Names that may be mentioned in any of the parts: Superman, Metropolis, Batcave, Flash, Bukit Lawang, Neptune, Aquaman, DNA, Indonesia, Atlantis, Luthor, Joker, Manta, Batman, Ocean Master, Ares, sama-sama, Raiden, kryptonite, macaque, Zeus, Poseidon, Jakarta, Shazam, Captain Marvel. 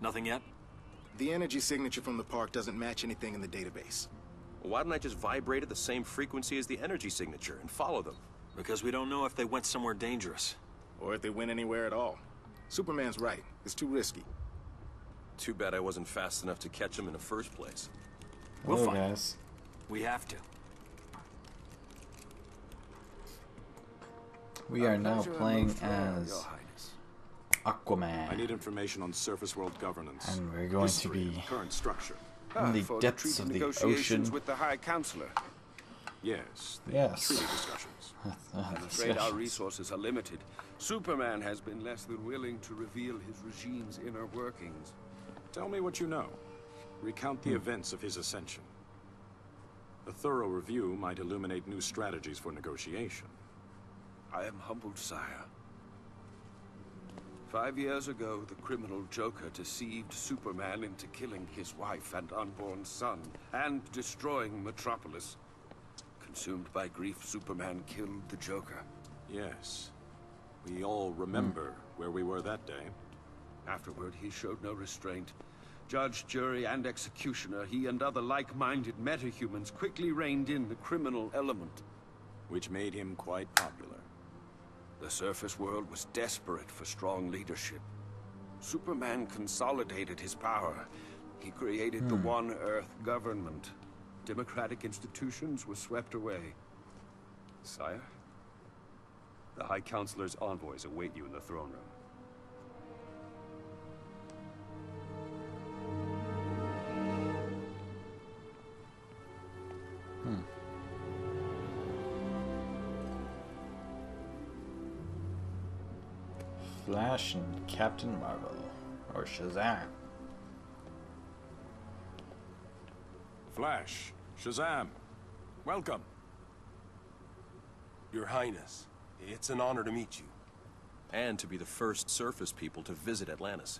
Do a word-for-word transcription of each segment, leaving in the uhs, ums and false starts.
Nothing yet? The energy signature from the park doesn't match anything in the database. Well, why don't I just vibrate at the same frequency as the energy signature and follow them? Because we don't know if they went somewhere dangerous. Or if they went anywhere at all. Superman's right. It's too risky. Too bad I wasn't fast enough to catch them in the first place. We'll find them. We have to. We are now playing as Aquaman. I need information on surface world governance. And we're going to be current structure. In the depths of the ocean with the High Counselor. Yes. Yes. Treaty discussions. I'm afraid our resources are limited. Superman has been less than willing to reveal his regime's inner workings. Tell me what you know. Recount the hmm. events of his ascension. A thorough review might illuminate new strategies for negotiation. I am humbled, sire. Five years ago, the criminal Joker deceived Superman into killing his wife and unborn son, and destroying Metropolis. Consumed by grief, Superman killed the Joker. Yes. We all remember hmm. where we were that day. Afterward, he showed no restraint. Judge, jury, and executioner, he and other like-minded metahumans quickly reined in the criminal element. Which made him quite popular. The surface world was desperate for strong leadership. Superman consolidated his power. He created hmm. the One Earth government. Democratic institutions were swept away. Sire? The High Counselor's envoys await you in the throne room. Flash and Captain Marvel, or Shazam. Flash, Shazam, welcome. Your Highness, it's an honor to meet you. And to be the first surface people to visit Atlantis.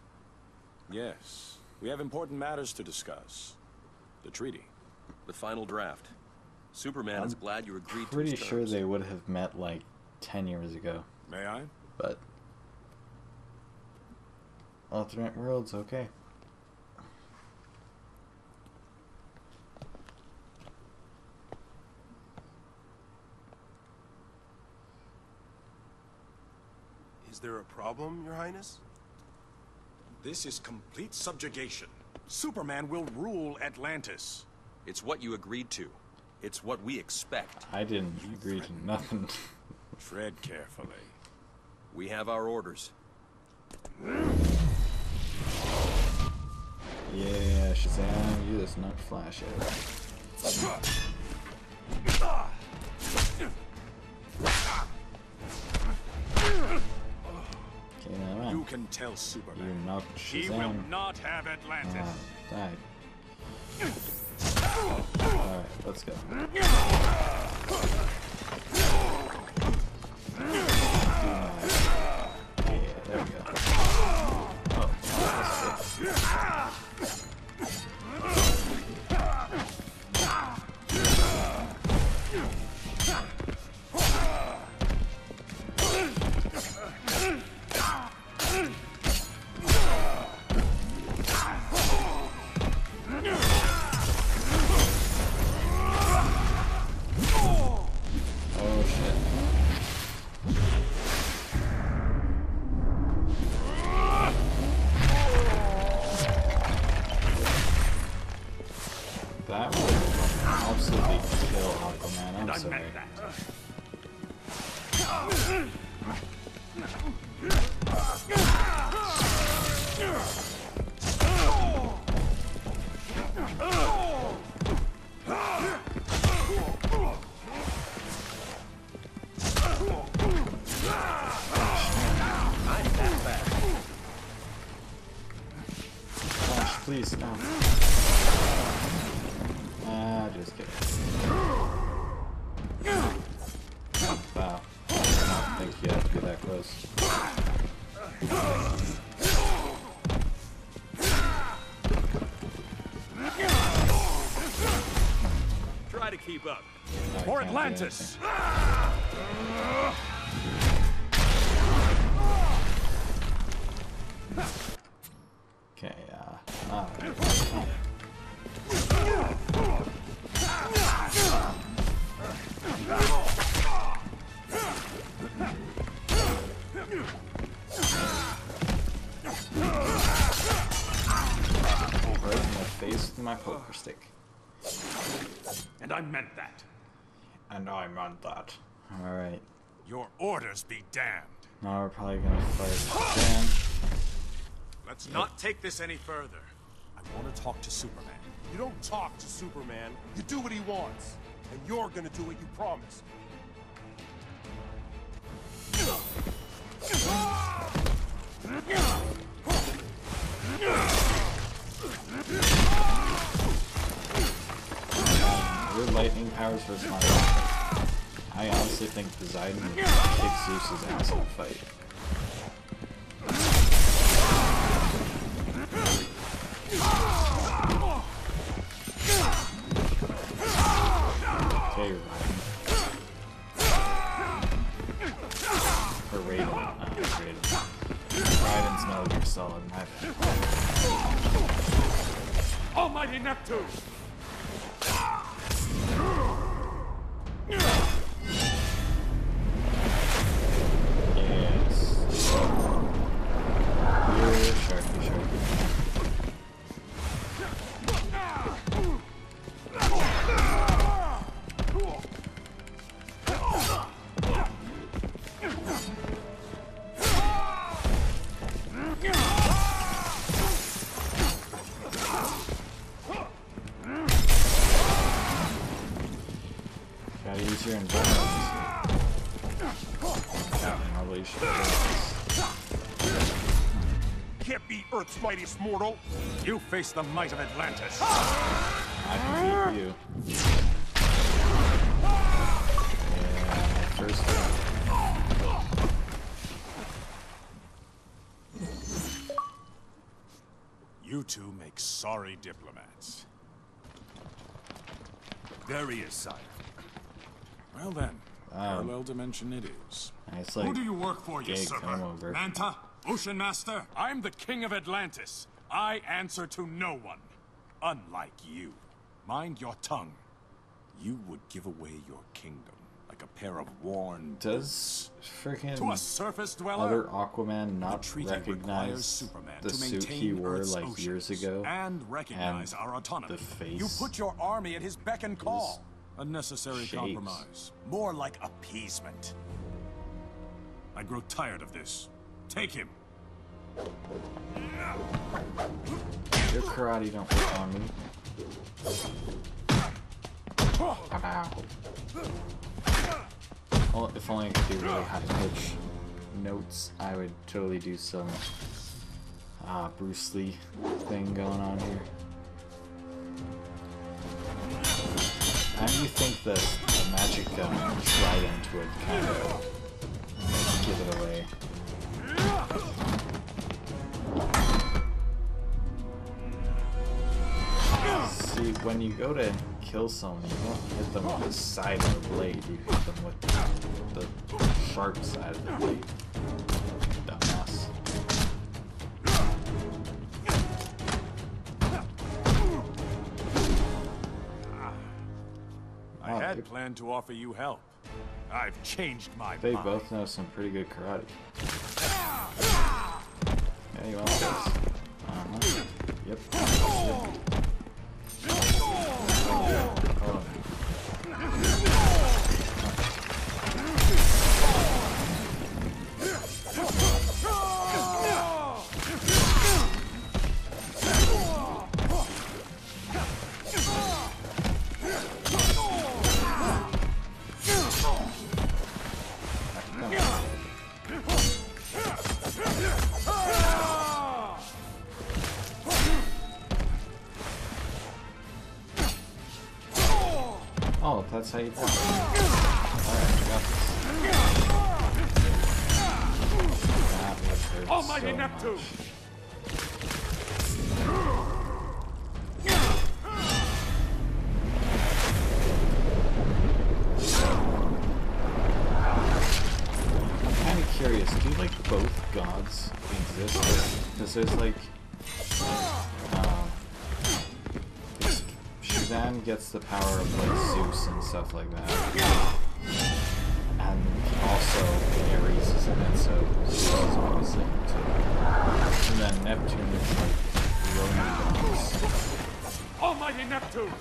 Yes, we have important matters to discuss. The treaty. The final draft. Superman is glad you agreed to his terms. Pretty sure they would have met like ten years ago. May I? But... alternate worlds, okay. Is there a problem, Your Highness? This is complete subjugation. Superman will rule Atlantis. It's what you agreed to. It's what we expect. I didn't agree to nothing. Tread carefully. We have our orders. Yeah, Shazam, you just knocked Flash out. Okay, now you can tell Superman. You knocked Shazam. He will not have Atlantis. Uh, died. Alright, let's go. Uh, yeah, there we go. Oh, that's good. Please, no. Ah, just kidding. Wow. I don't think you have to get that close. Try to keep up. No, for Atlantis! Okay, uh, Be damned. Now we're probably gonna fight again. Let's yep. not take this any further. I want to talk to Superman. You don't talk to Superman. You do what he wants, and you're gonna do what you promised. Your lightning powers versus my. I honestly think Poseidon would kick Zeus's ass in a fight. Okay, you're Raiden. Or Raiden, not Raiden. Raiden's no longer solid, my bad. Almighty Neptune! Mightiest mortal, you face the might of Atlantis. I can beat you. Yeah, first round. You two make sorry diplomats. There he is, sire. Well then, um, parallel dimension it is. It's like, who do you work for, you server? Manta? Ocean Master, I'm the king of Atlantis. I answer to no one. Unlike you. Mind your tongue. You would give away your kingdom like a pair of worn does freaking to a surface dweller. Other Aquaman not recognize Superman the to suit he wore Earth's like oceans, years ago and recognize and our autonomy. The face you put your army at his beck and call. A necessary shapes. Compromise. More like appeasement. I grow tired of this. Take him. Your karate don't work on me. Ow. If only I could do really high pitch notes, I would totally do some uh, Bruce Lee thing going on here. How do you think the, the magic um, trident would kind of give it away? See, when you go to kill someone, you don't hit them with the side of the blade, you hit them with the, the sharp side of the blade. Dumbass. I had oh, planned to offer you help. I've changed my mind. They both know some pretty good karate. Yeah, you want this? Uh-huh. Yep. Yep. That's how you do it. Alright, I got this. Almighty Neptune! I'm kind of curious, do like both gods exist? Because there's like um, Shazam gets the power of like Zeus and stuff like that. And also Ares is in it, so Zeus is obviously in it too. And then Neptune is like roaming bombs. Almighty Neptune!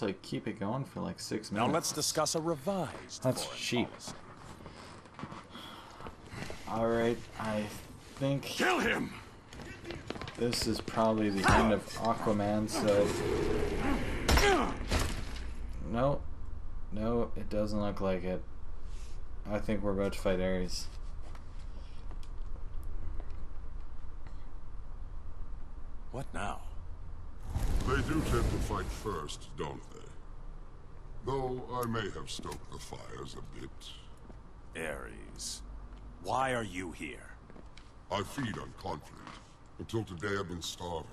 Like keep it going for like six minutes. Now let's discuss a revised. That's cheap. All right, I think. Kill him. This is probably the end of Aquaman. So. No, no, it doesn't look like it. I think we're about to fight Ares. What now? They do tend to fight first, don't they? Though I may have stoked the fires a bit. Ares, why are you here? I feed on conflict. Until today I've been starving.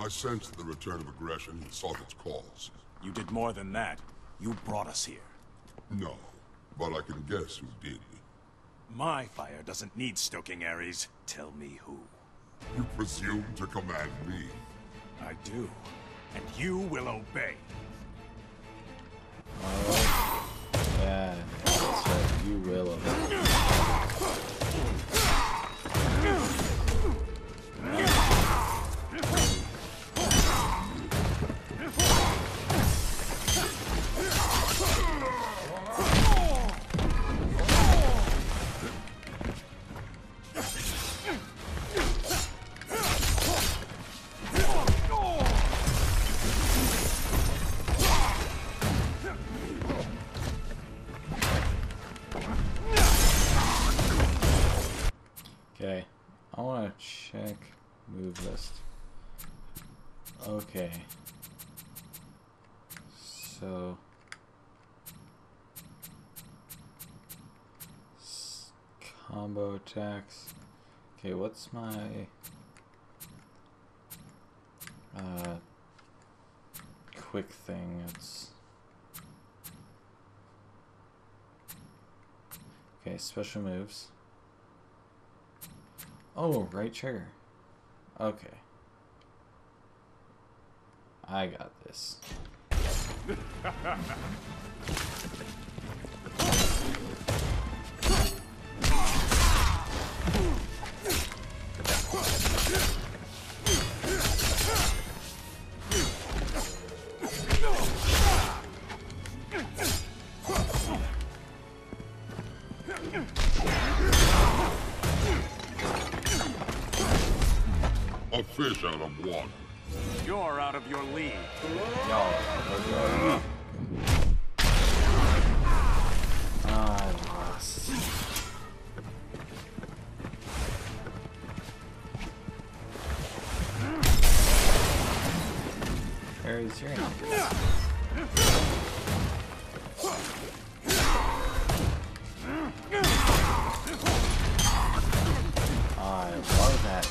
I sensed the return of aggression and sought its cause. You did more than that. You brought us here. No, but I can guess who did. My fire doesn't need stoking, Ares. Tell me who. You presume to command me. I do, and you will obey. Oh, yeah, that's right. You will obey. Okay, so S combo attacks. Okay, what's my uh, quick thing? It's okay. Special moves. Oh, right trigger. Okay. I got this. A fish out of water. You're out of your league. Y'all. I lost. Where is your I love that.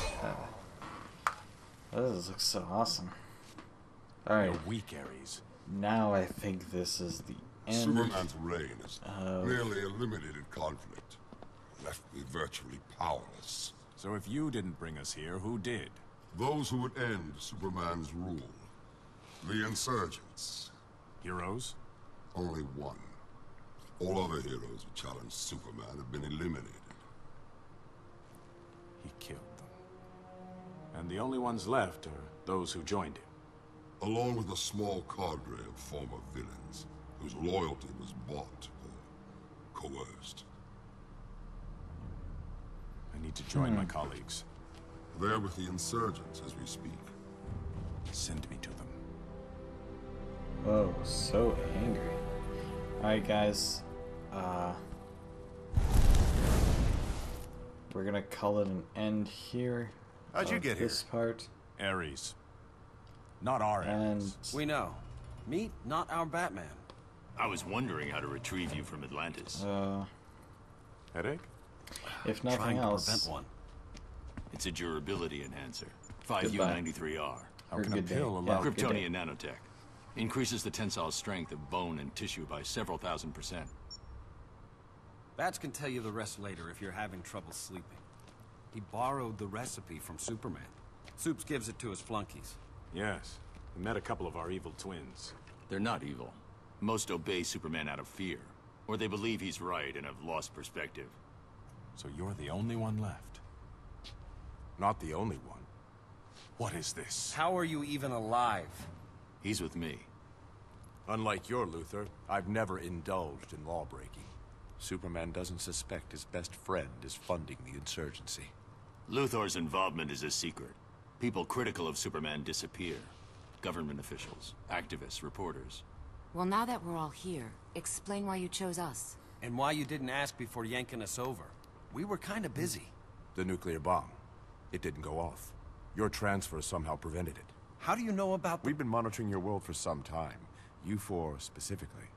This looks so awesome. Alright. You're weak, Ares. Now I think this is the end. Superman's reign has nearly eliminated conflict. Left me virtually powerless. So if you didn't bring us here, who did? Those who would end Superman's rule. The insurgents. Heroes? Only one. All other heroes who challenged Superman have been eliminated. He killed. And the only ones left are those who joined him. Along with a small cadre of former villains, whose loyalty was bought or coerced. I need to join hmm. my colleagues. They're with the insurgents as we speak. Send me to them. Whoa, so angry. Alright guys, uh... we're gonna call it an end here. How'd you get this here? This part. Ares. Not our Ares. We know. Meet not our Batman. I was wondering how to retrieve you from Atlantis. Uh, Headache? If nothing trying else. To prevent one. It's a durability enhancer. five U ninety-three R. How can a pill allow yeah, Kryptonian nanotech? Increases the tensile strength of bone and tissue by several thousand percent. Bats can tell you the rest later if you're having trouble sleeping. He borrowed the recipe from Superman. Supes gives it to his flunkies. Yes. We met a couple of our evil twins. They're not evil. Most obey Superman out of fear. Or they believe he's right and have lost perspective. So you're the only one left. Not the only one. What is this? How are you even alive? He's with me. Unlike your Luthor, I've never indulged in lawbreaking. Superman doesn't suspect his best friend is funding the insurgency. Luthor's involvement is a secret. People critical of Superman disappear. Government officials, activists, reporters. Well, now that we're all here, explain why you chose us. And why you didn't ask before yanking us over. We were kind of busy. The nuclear bomb. It didn't go off. Your transfer somehow prevented it. How do you know about the- We've been monitoring your world for some time. You four specifically.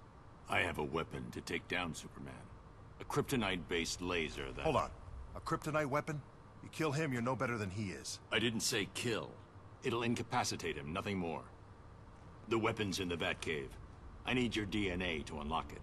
I have a weapon to take down Superman. A kryptonite-based laser that- Hold on. A kryptonite weapon? You kill him, you're no better than he is. I didn't say kill. It'll incapacitate him, nothing more. The weapon's in the Batcave. I need your D N A to unlock it.